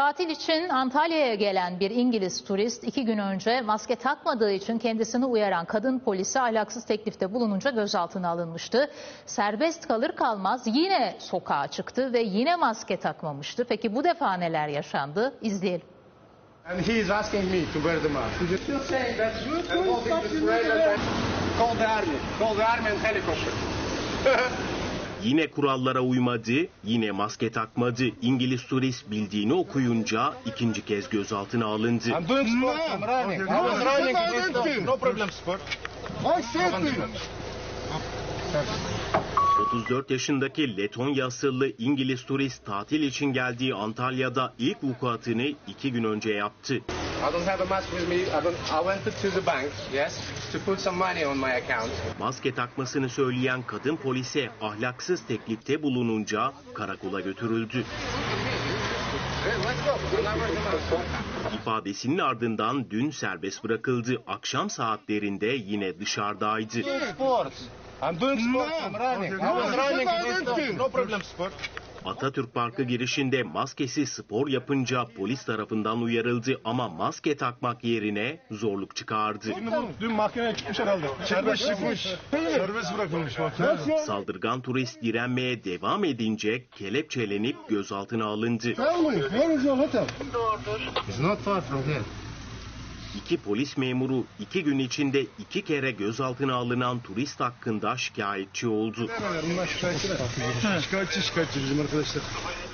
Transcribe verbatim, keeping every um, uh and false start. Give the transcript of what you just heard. Tatil için Antalya'ya gelen bir İngiliz turist iki gün önce maske takmadığı için kendisini uyaran kadın polisi ahlaksız teklifte bulununca gözaltına alınmıştı. Serbest kalır kalmaz yine sokağa çıktı ve yine maske takmamıştı. Peki bu defa neler yaşandı? İzleyelim. And he is asking me to wear the mask. You're saying that you're doing something wrong. Call the army. Call the army and helicopter. Yine kurallara uymadı, yine maske takmadı. İngiliz turist bildiğini okuyunca ikinci kez gözaltına alındı. I'm doing sport. I'm running. I was running. No problem sport. I safety. otuz dört yaşındaki Letonya asıllı İngiliz turist tatil için geldiği Antalya'da ilk vukuatını iki gün önce yaptı. Maske takmasını söyleyen kadın polise ahlaksız teklifte bulununca karakola götürüldü. İfadesinin ardından dün serbest bırakıldı. Akşam saatlerinde yine dışarıdaydı. Atatürk Parkı girişinde maskesiz spor yapınca polis tarafından uyarıldı ama maske takmak yerine zorluk çıkardı. Dün mahkemeye çıkmış herhalde. Serbest çıkmış. Serbest bırakılmış. Saldırgan turist direnmeye devam edince kelepçelenip gözaltına alındı. İki polis memuru iki gün içinde iki kere gözaltına alınan turist hakkında şikayetçi oldu. Şikayetçi şikayetçi bizim arkadaşlar.